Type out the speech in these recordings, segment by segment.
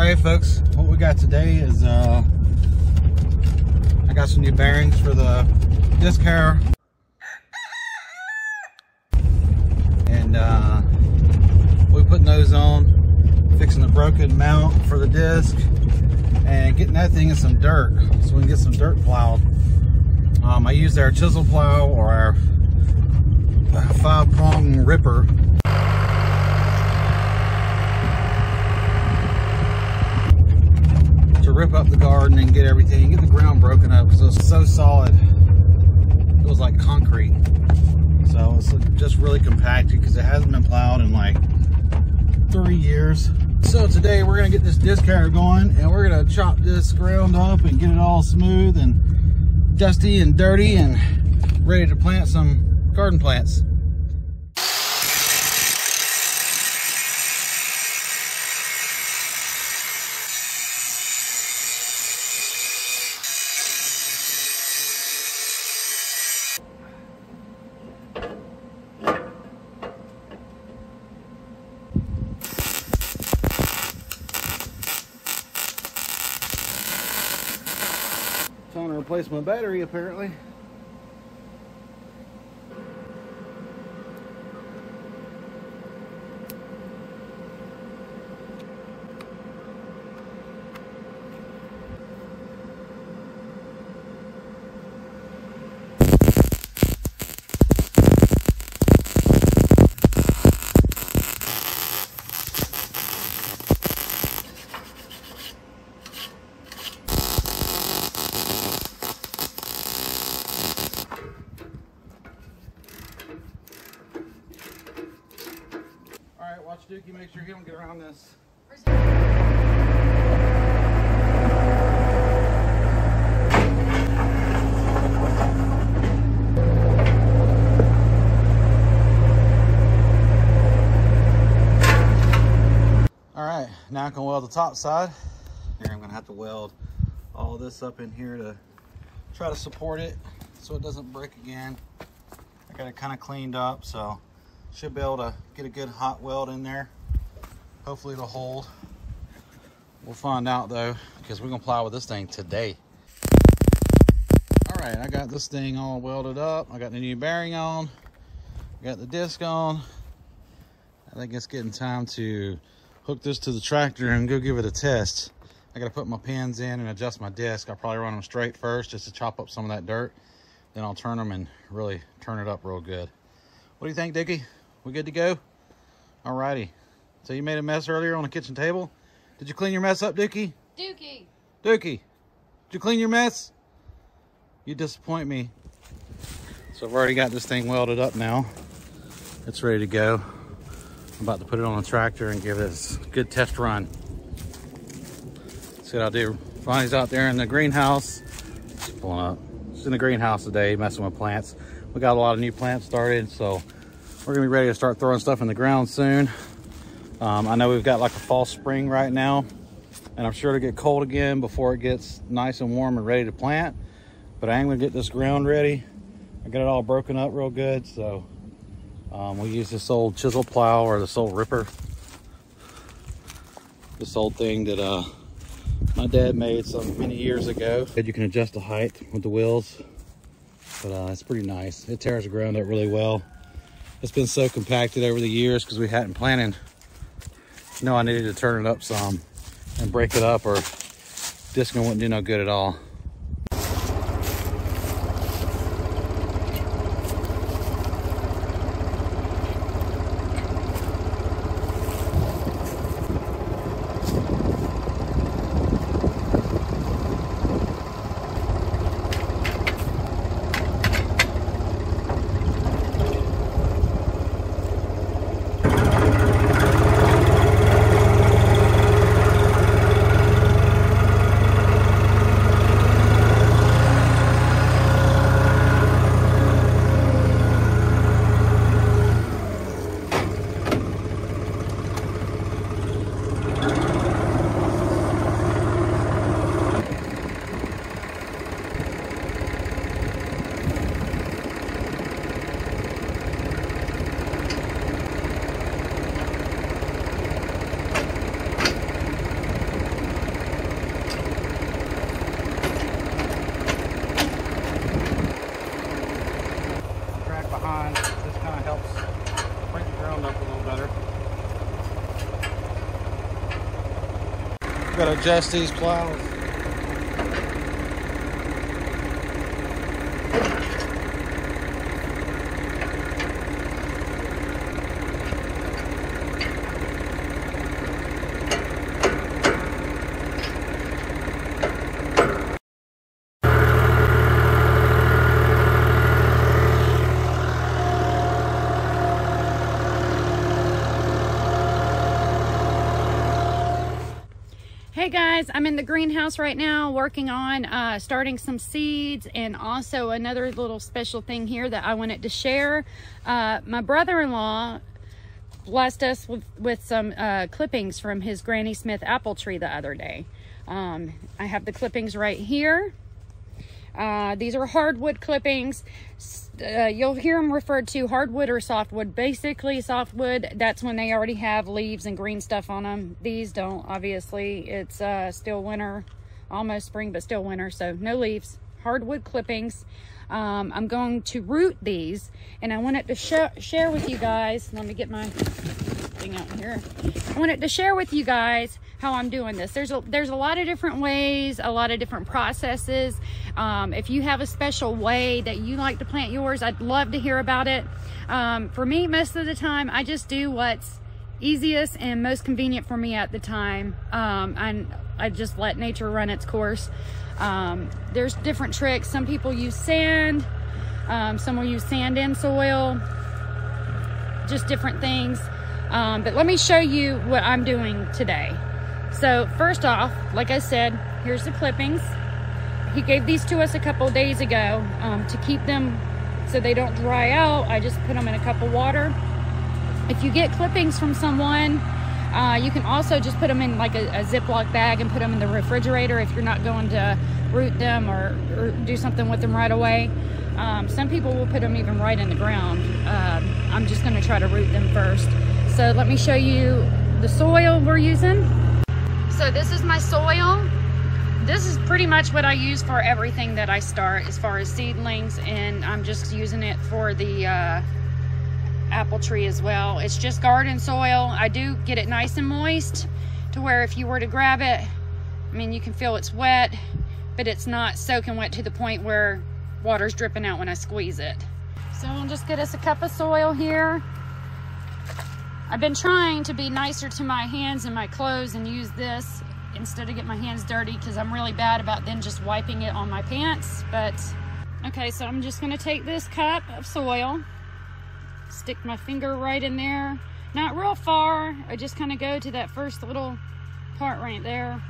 Alright folks, what we got today is I got some new bearings for the Disk Harrow. And we're putting those on, fixing the broken mount for the disc, and getting that thing in some dirt so we can get some dirt plowed. I used our chisel plow or our 5-prong ripper. Rip up the garden and get everything, get the ground broken up because it was so solid. It was like concrete. So it's just really compacted because it hasn't been plowed in like 3 years. So today we're going to get this Disk Harrow going and we're going to chop this ground up and get it all smooth and dusty and dirty and ready to plant some garden plants. Replace my battery apparently. Dookie, make sure he don't get around this. Alright, now I can weld the top side. Here I'm going to have to weld all this up in here to try to support it so it doesn't break again. I got it kind of cleaned up, so should be able to get a good hot weld in there. Hopefully it'll hold. We'll find out though, because we're gonna plow with this thing today. All right, I got this thing all welded up. I got the new bearing on. I got the disc on. I think it's getting time to hook this to the tractor and go give it a test. I gotta put my pins in and adjust my disc. I'll probably run them straight first just to chop up some of that dirt. Then I'll turn them and really turn it up real good. What do you think, Dickie? We good to go? Alrighty. So you made a mess earlier on the kitchen table. Did you clean your mess up, Dookie? Dookie, did you clean your mess? You disappoint me. So I've already got this thing welded up now. It's ready to go. I'm about to put it on the tractor and give it a good test run. See what I'll do. Ronnie's out there in the greenhouse. It's pulling up. It's in the greenhouse today, messing with plants. We got a lot of new plants started, so we're gonna be ready to start throwing stuff in the ground soon. I know we've got like a false spring right now, and I'm sure it'll get cold again before it gets nice and warm and ready to plant, but I am gonna get this ground ready. I got it all broken up real good, so we use this old chisel plow or this old ripper. This old thing that my dad made some many years ago. You can adjust the height with the wheels, but it's pretty nice. It tears the ground up really well. It's been so compacted over the years because we hadn't planted. You know, I needed to turn it up some and break it up, or this one wouldn't do no good at all. to adjust these plows. Hey guys, I'm in the greenhouse right now working on starting some seeds, and also another little special thing here that I wanted to share. My brother-in-law blessed us with some clippings from his Granny Smith apple tree the other day. I have the clippings right here. These are hardwood clippings. You'll hear them referred to hardwood or softwood. Basically softwood, that's when they already have leaves and green stuff on them. These don't, obviously. It's still winter, almost spring, but still winter, so no leaves. Hardwood clippings. I'm going to root these, and I wanted to share with you guys. Let me get my thing out here. I wanted to share with you guys how I'm doing this. There's a lot of different ways, a lot of different processes. If you have a special way that you like to plant yours, I'd love to hear about it. For me, most of the time, I just do what's easiest and most convenient for me at the time. And I just let nature run its course. There's different tricks. Some people use sand. Some will use sand and soil. Just different things. But let me show you what I'm doing today. So first off, like I said, here's the clippings. He gave these to us a couple days ago to keep them so they don't dry out. I just put them in a cup of water. If you get clippings from someone, you can also just put them in like a Ziploc bag and put them in the refrigerator if you're not going to root them or do something with them right away. Some people will put them even right in the ground. I'm just going to try to root them first. So let me show you the soil we're using. So this is my soil. This is pretty much what I use for everything that I start as far as seedlings, and I'm just using it for the apple tree as well. It's just garden soil. I do get it nice and moist to where if you were to grab it, I mean, you can feel it's wet, but it's not soaking wet to the point where water's dripping out when I squeeze it. So I'll just get us a cup of soil here. I've been trying to be nicer to my hands and my clothes and use this instead of get my hands dirty, because I'm really bad about then just wiping it on my pants. But okay, so I'm just going to take this cup of soil, stick my finger right in there, not real far. I just kind of go to that first little part right there,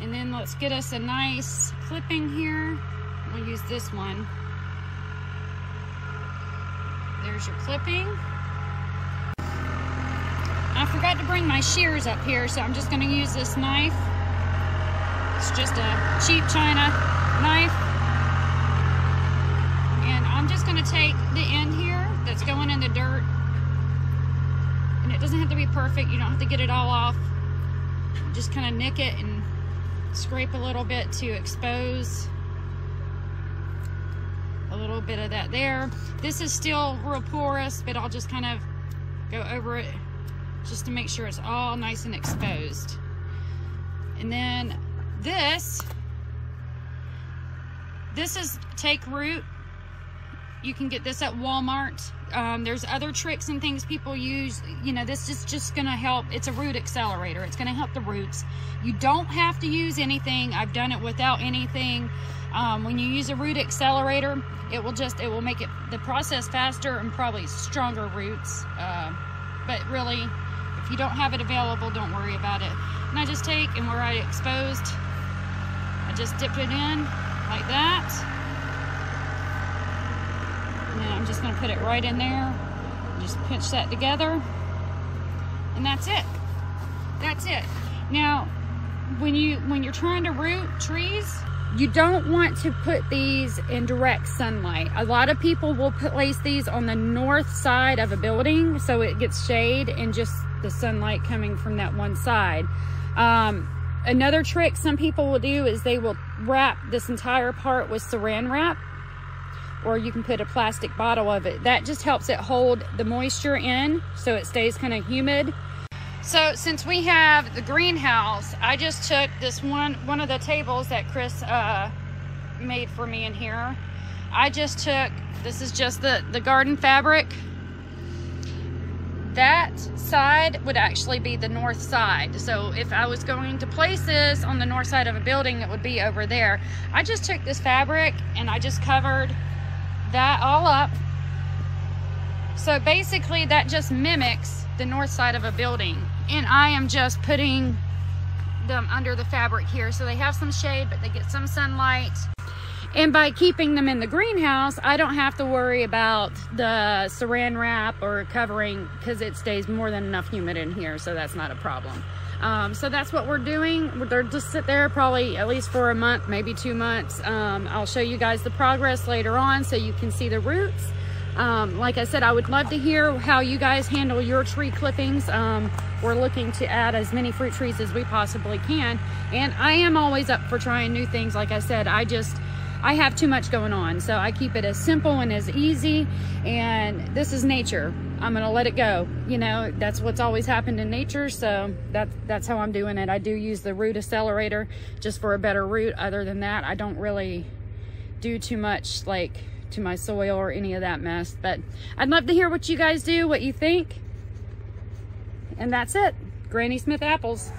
and then let's get us a nice clipping here. We'll use this one. There's your clipping. I forgot to bring my shears up here, so I'm just going to use this knife. It's just a cheap China knife. And I'm just going to take the end here that's going in the dirt. And it doesn't have to be perfect. You don't have to get it all off. Just kind of nick it and scrape a little bit to expose a little bit of that there. This is still real porous, but I'll just kind of go over it, just to make sure it's all nice and exposed. And then this is take root. You can get this at Walmart. There's other tricks and things people use. You know, this is just gonna help. It's a root accelerator. It's gonna help the roots. You don't have to use anything. I've done it without anything. When you use a root accelerator, it will make the process faster and probably stronger roots. But really, if you don't have it available, don't worry about it. And I just take, and where I exposed, I just dip it in like that. And then I'm just going to put it right in there. Just pinch that together. And that's it. That's it. Now, when you're trying to root trees, you don't want to put these in direct sunlight. A lot of people will place these on the north side of a building so it gets shade and just the sunlight coming from that one side. Another trick some people will do is they will wrap this entire part with saran wrap, or you can put a plastic bottle of it. That just helps it hold the moisture in so it stays kind of humid. So since we have the greenhouse, I just took this one of the tables that Chris made for me in here. I just took, this is just the garden fabric. That side would actually be the north side. So if I was going to place this on the north side of a building, it would be over there. I just took this fabric and I just covered that all up. So basically that just mimics the north side of a building. And I am just putting them under the fabric here. So they have some shade, but they get some sunlight. And by keeping them in the greenhouse, I don't have to worry about the saran wrap or covering because it stays more than enough humid in here, so that's not a problem. So that's what we're doing. They're just sit there probably at least for a month, maybe 2 months. I'll show you guys the progress later on so you can see the roots. Like I said, I would love to hear how you guys handle your tree clippings. We're looking to add as many fruit trees as we possibly can. And I am always up for trying new things. Like I said, I have too much going on, so I keep it as simple and as easy, and this is nature. I'm gonna let it go. You know, that's what's always happened in nature, so that's how I'm doing it. I do use the root accelerator just for a better root. Other than that, I don't really do too much like to my soil or any of that mess, but I'd love to hear what you guys do, what you think. And that's it, Granny Smith apples.